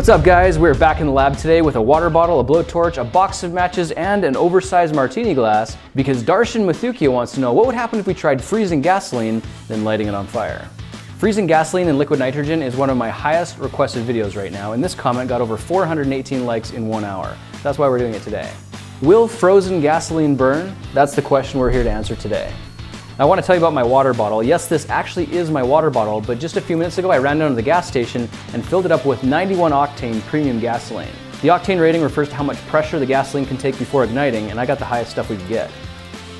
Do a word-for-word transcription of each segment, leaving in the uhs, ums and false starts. What's up, guys? We're back in the lab today with a water bottle, a blowtorch, a box of matches, and an oversized martini glass because Darshan Mathukia wants to know what would happen if we tried freezing gasoline, then lighting it on fire. Freezing gasoline and liquid nitrogen is one of my highest requested videos right now, and this comment got over four hundred eighteen likes in one hour. That's why we're doing it today. Will frozen gasoline burn? That's the question we're here to answer today. I want to tell you about my water bottle. Yes, this actually is my water bottle, but just a few minutes ago I ran down to the gas station and filled it up with ninety-one octane premium gasoline. The octane rating refers to how much pressure the gasoline can take before igniting, and I got the highest stuff we could get.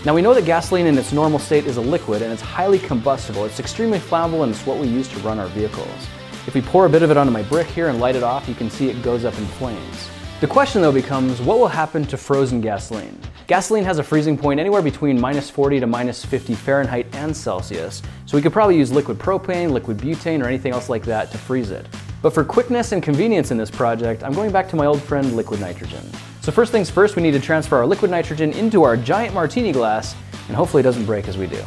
Now, we know that gasoline in its normal state is a liquid and it's highly combustible. It's extremely flammable, and it's what we use to run our vehicles. If we pour a bit of it onto my brick here and light it off, you can see it goes up in flames. The question though becomes, what will happen to frozen gasoline? Gasoline has a freezing point anywhere between minus forty to minus fifty Fahrenheit and Celsius, so we could probably use liquid propane, liquid butane, or anything else like that to freeze it. But for quickness and convenience in this project, I'm going back to my old friend liquid nitrogen. So first things first, we need to transfer our liquid nitrogen into our giant martini glass, and hopefully it doesn't break as we do.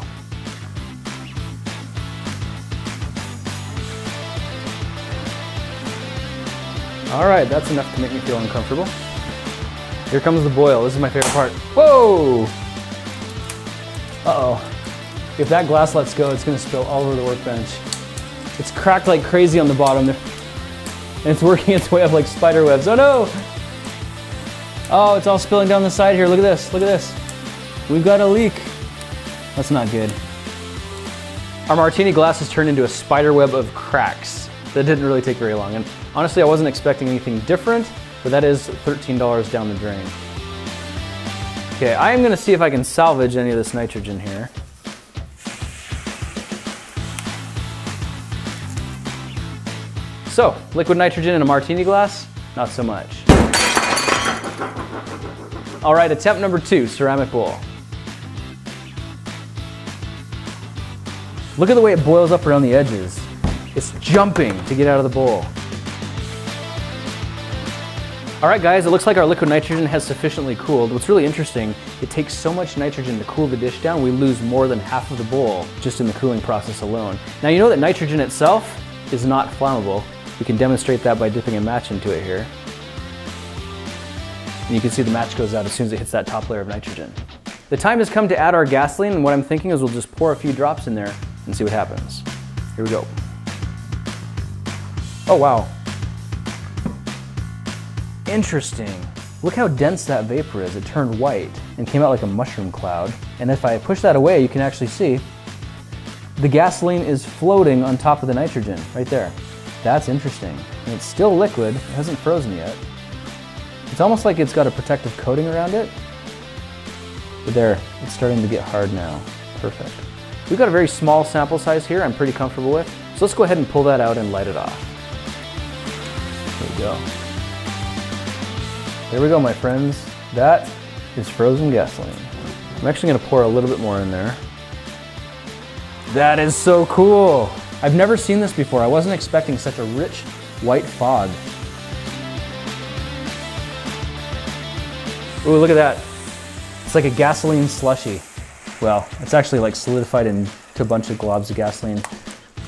All right, that's enough to make me feel uncomfortable. Here comes the boil. This is my favorite part. Whoa! Uh-oh. If that glass lets go, it's gonna spill all over the workbench. It's cracked like crazy on the bottom there, and it's working its way up like spider webs. Oh no! Oh, it's all spilling down the side here. Look at this, look at this. We've got a leak. That's not good. Our martini glass has turned into a spider web of cracks. That didn't really take very long, and honestly, I wasn't expecting anything different. But that is thirteen dollars down the drain. Okay, I am gonna see if I can salvage any of this nitrogen here. So, liquid nitrogen in a martini glass? Not so much. All right, attempt number two, ceramic bowl. Look at the way it boils up around the edges. It's jumping to get out of the bowl. All right, guys, it looks like our liquid nitrogen has sufficiently cooled. What's really interesting, it takes so much nitrogen to cool the dish down, we lose more than half of the bowl just in the cooling process alone. Now, you know that nitrogen itself is not flammable. We can demonstrate that by dipping a match into it here. And you can see the match goes out as soon as it hits that top layer of nitrogen. The time has come to add our gasoline, and what I'm thinking is we'll just pour a few drops in there and see what happens. Here we go. Oh, wow. Interesting. Look how dense that vapor is. It turned white and came out like a mushroom cloud. And if I push that away, you can actually see the gasoline is floating on top of the nitrogen right there. That's interesting. And it's still liquid. It hasn't frozen yet. It's almost like it's got a protective coating around it. But there, it's starting to get hard now. Perfect. We've got a very small sample size here I'm pretty comfortable with. So let's go ahead and pull that out and light it off. There we go. There we go, my friends. That is frozen gasoline. I'm actually gonna pour a little bit more in there. That is so cool. I've never seen this before. I wasn't expecting such a rich white fog. Ooh, look at that. It's like a gasoline slushy. Well, it's actually like solidified into a bunch of globs of gasoline.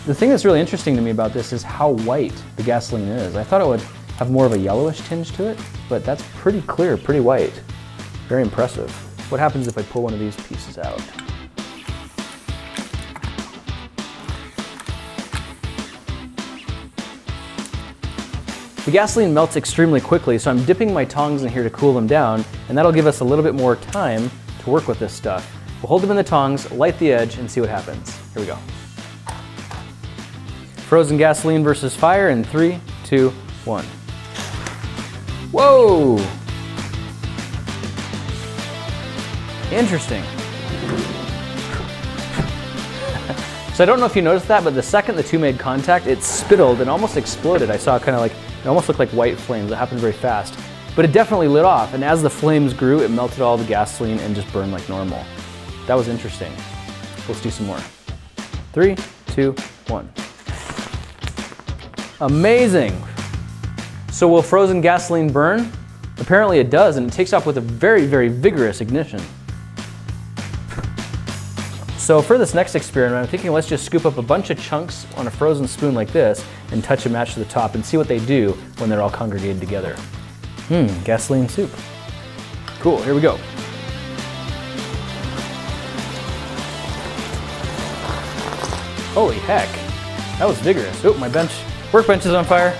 The thing that's really interesting to me about this is how white the gasoline is. I thought it would have more of a yellowish tinge to it, but that's pretty clear, pretty white. Very impressive. What happens if I pull one of these pieces out? The gasoline melts extremely quickly, so I'm dipping my tongs in here to cool them down, and that'll give us a little bit more time to work with this stuff. We'll hold them in the tongs, light the edge, and see what happens. Here we go. Frozen gasoline versus fire in three, two, one. Whoa! Interesting. So I don't know if you noticed that, but the second the two made contact, it spittled and almost exploded. I saw kind of like, it almost looked like white flames. It happened very fast. But it definitely lit off, and as the flames grew, it melted all the gasoline and just burned like normal. That was interesting. Let's do some more. Three, two, one. Amazing! So will frozen gasoline burn? Apparently it does, and it takes off with a very, very vigorous ignition. So for this next experiment, I'm thinking let's just scoop up a bunch of chunks on a frozen spoon like this and touch and match to the top and see what they do when they're all congregated together. Hmm, gasoline soup. Cool, here we go. Holy heck, that was vigorous. Oh, my bench, workbench is on fire.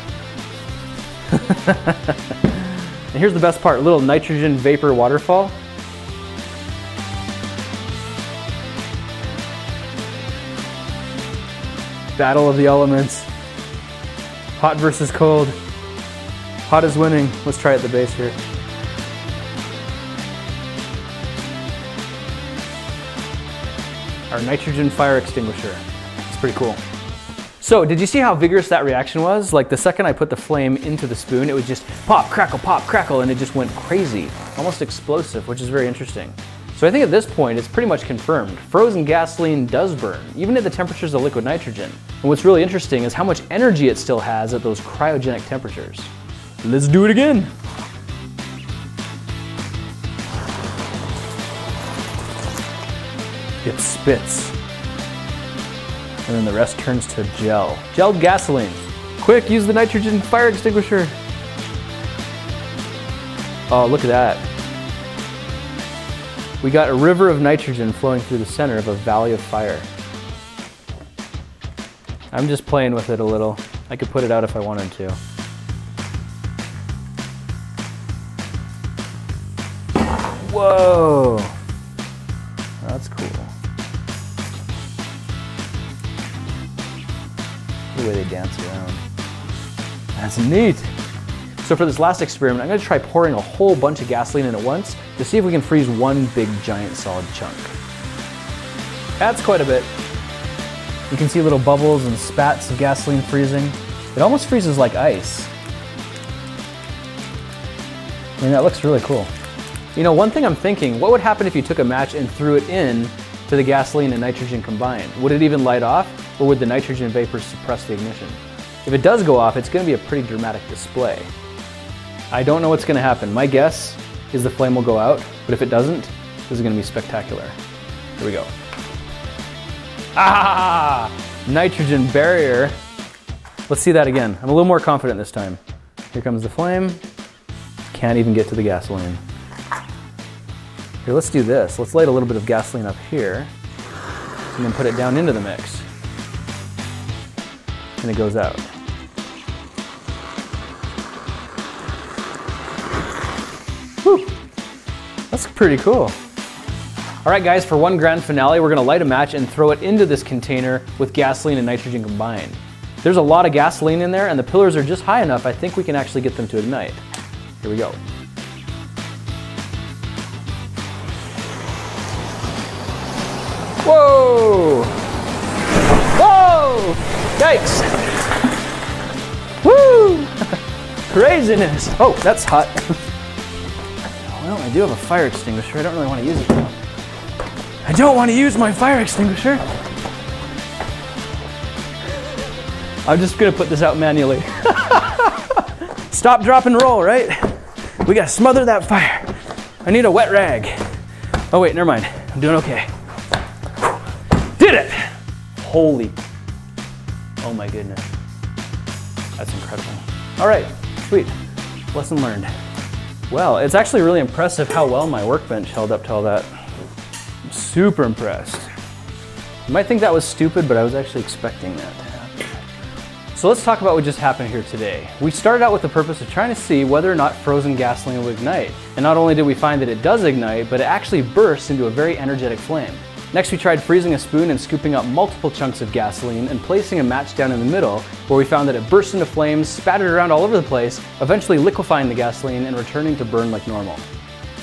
And here's the best part, a little nitrogen vapor waterfall. Battle of the elements. Hot versus cold. Hot is winning. Let's try it at the base here. Our nitrogen fire extinguisher. It's pretty cool. So did you see how vigorous that reaction was? Like the second I put the flame into the spoon, it would just pop, crackle, pop, crackle, and it just went crazy. Almost explosive, which is very interesting. So I think at this point, it's pretty much confirmed. Frozen gasoline does burn, even at the temperatures of liquid nitrogen. And what's really interesting is how much energy it still has at those cryogenic temperatures. Let's do it again. It spits. And then the rest turns to gel. Gelled gasoline. Quick, use the nitrogen fire extinguisher. Oh, look at that. We got a river of nitrogen flowing through the center of a valley of fire. I'm just playing with it a little. I could put it out if I wanted to. Whoa! That's cool. The way they dance around. That's neat! So for this last experiment, I'm going to try pouring a whole bunch of gasoline in at once to see if we can freeze one big, giant, solid chunk. That's quite a bit. You can see little bubbles and spats of gasoline freezing. It almost freezes like ice. I mean, that looks really cool. You know, one thing I'm thinking, what would happen if you took a match and threw it in to the gasoline and nitrogen combined? Would it even light off, or would the nitrogen vapor suppress the ignition? If it does go off, it's going to be a pretty dramatic display. I don't know what's gonna happen. My guess is the flame will go out, but if it doesn't, this is gonna be spectacular. Here we go. Ah! Nitrogen barrier. Let's see that again. I'm a little more confident this time. Here comes the flame. Can't even get to the gasoline. Here, let's do this. Let's light a little bit of gasoline up here and then put it down into the mix. And it goes out. Whew. That's pretty cool. All right guys, for one grand finale, we're gonna light a match and throw it into this container with gasoline and nitrogen combined. There's a lot of gasoline in there and the pillars are just high enough, I think we can actually get them to ignite. Here we go. Whoa! Whoa! Yikes! Woo! Craziness! Oh, that's hot. Well, I do have a fire extinguisher. I don't really want to use it though. I don't want to use my fire extinguisher. I'm just going to put this out manually. Stop, drop, and roll, right? We got to smother that fire. I need a wet rag. Oh wait, never mind. I'm doing okay. Did it! Holy, oh my goodness. That's incredible. All right, sweet. Lesson learned. Well, it's actually really impressive how well my workbench held up to all that. I'm super impressed. You might think that was stupid, but I was actually expecting that to happen. So let's talk about what just happened here today. We started out with the purpose of trying to see whether or not frozen gasoline would ignite. And not only did we find that it does ignite, but it actually bursts into a very energetic flame. Next, we tried freezing a spoon and scooping up multiple chunks of gasoline and placing a match down in the middle, where we found that it burst into flames, spattered around all over the place, eventually liquefying the gasoline and returning to burn like normal.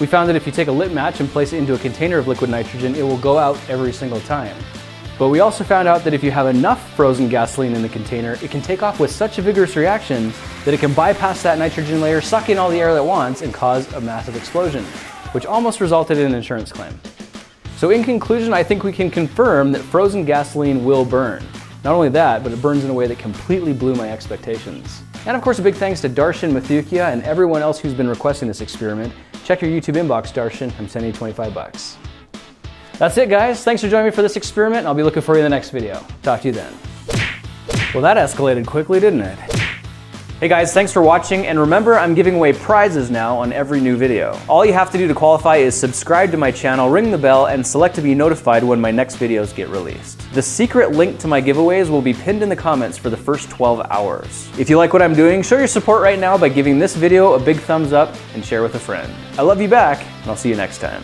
We found that if you take a lit match and place it into a container of liquid nitrogen, it will go out every single time. But we also found out that if you have enough frozen gasoline in the container, it can take off with such a vigorous reaction that it can bypass that nitrogen layer, suck in all the air that it wants, and cause a massive explosion, which almost resulted in an insurance claim. So in conclusion, I think we can confirm that frozen gasoline will burn. Not only that, but it burns in a way that completely blew my expectations. And of course, a big thanks to Darshan Mathukia and everyone else who's been requesting this experiment. Check your YouTube inbox, Darshan. I'm sending you twenty-five bucks. That's it, guys. Thanks for joining me for this experiment, and I'll be looking for you in the next video. Talk to you then. Well, that escalated quickly, didn't it? Hey guys, thanks for watching, and remember, I'm giving away prizes now on every new video. All you have to do to qualify is subscribe to my channel, ring the bell, and select to be notified when my next videos get released. The secret link to my giveaways will be pinned in the comments for the first twelve hours. If you like what I'm doing, show your support right now by giving this video a big thumbs up and share with a friend. I love you back, and I'll see you next time.